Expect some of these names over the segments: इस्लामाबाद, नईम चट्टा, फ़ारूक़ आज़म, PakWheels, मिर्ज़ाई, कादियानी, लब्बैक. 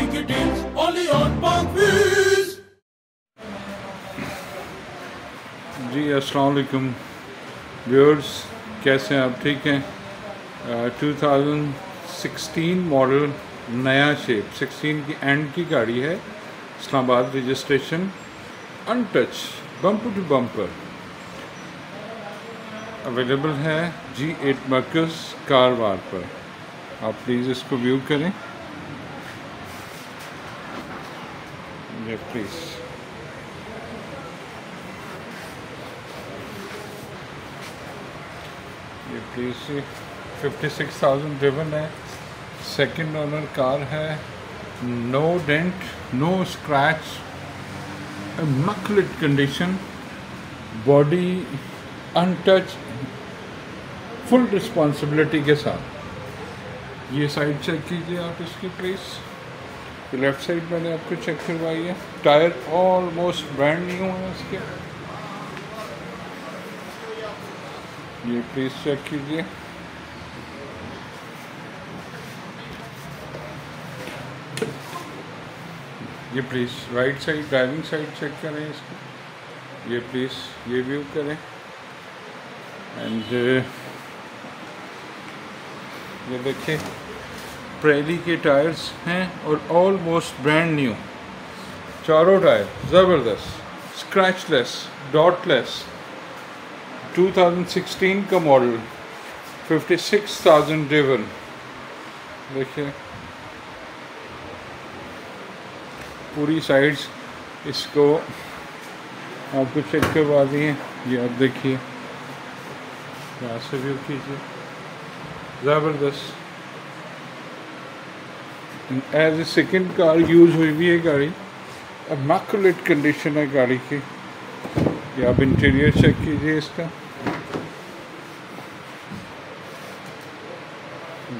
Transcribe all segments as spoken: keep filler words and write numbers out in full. buying it in, only on PakWheels. जी अस्सलाम वालेकुम viewers, कैसे हैं आप? ठीक हैं। uh, two thousand sixteen model, नया शेप, सिक्सटीन की एंड की गाड़ी है, इस्लामाबाद registration, untouch, bumper to bumper available है जी एट मार्कस कार पार्क पर। आप प्लीज़ इसको व्यू करें, प्लीज़। ये please fifty six thousand driven है, सेकंड ओनर कार है, no dent, no scratch, immaculate condition, body untouch, full responsibility के साथ। ये साइड चेक कीजिए आप इसकी प्लीज़, लेफ़्ट साइड मैंने आपको चेक करवाई है। टायर ऑलमोस्ट ब्रांड न्यू है इसके, ये प्लीज चेक कीजिए। ये please right side, driving side check करें इसको, ये प्लीज ये व्यू करें। एंड ये देखिए प्रेरी के टायर्स हैं और ऑलमोस्ट ब्रांड न्यू, चारों टायर ज़बरदस्त, scratchless, dotless. Two thousand sixteen का model, fifty six thousand driven. देखिए पूरी साइड्स इसको आपको चेक करवा दी है। ये आप देखिए, यहाँ से व्यू कीजिए, ज़बरदस्त। As a second car use हुई भी है गाड़ी, इमैक्युलेट कंडीशन है गाड़ी की। ये आप इंटीरियर चेक कीजिए इसका,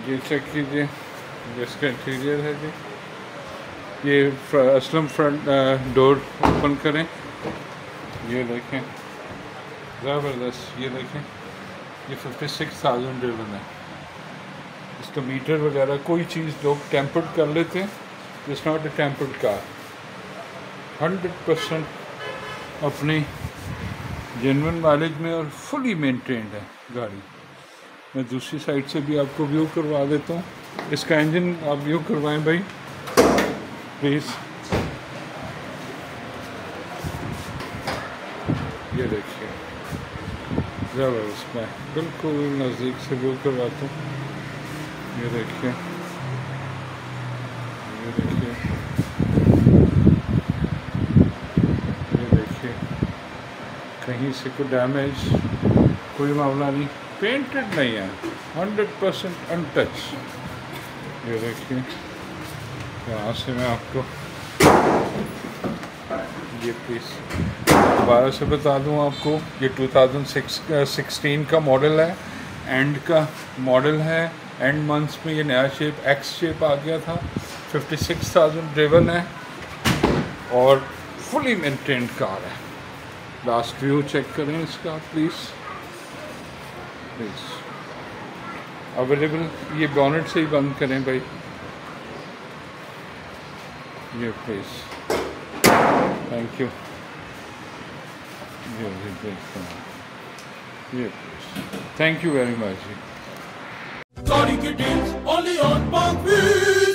ये चेक कीजिए, इसका इंटीरियर है जी। ये असलम फ्रंट डोर ओपन करें, ये देखें ज़बरदस्त। ये देखें, ये फिफ्टी सिक्स थाउजेंड ड्रिवन है। इसका मीटर वगैरह कोई चीज़ लोग टेम्पर्ड कर लेते हैं, it's not a tempered car. Hundred percent अपने जेन्युइन मालिक में और फुली मेंटेन्ड है गाड़ी। मैं दूसरी साइड से भी आपको व्यू करवा देता हूँ। इसका इंजन आप व्यू करवाएं भाई प्लीज़। ये देखिए ज़बरदस्त, मैं बिल्कुल नज़दीक से व्यू करवाता हूँ। ये देखिए, ये देखिए, ये देखिए, कहीं से कोई डैमेज कोई मामला नहीं, पेंटेड नहीं है, हंड्रेड परसेंट अनटच। ये देखिए, यहाँ से मैं आपको ये प्लीज़ दोबारा से बता दूँ आपको, ये टू थाउज़ेंड सिक्सटीन का मॉडल है, एंड का मॉडल है, एंड मंथ्स में ये नया शेप, एक्स शेप आ गया था। फिफ्टी सिक्स थाउज़ेंड ड्रिवन है और फुली मेंटेन्ड कार है। लास्ट व्यू चेक करें इसका प्लीज़, प्लीज़। अवेलेबल, ये बॉनेट से ही बंद करें भाई, ये प्लीज़, थैंक यू। ये देखते हैं, ये please, thank you very much ji.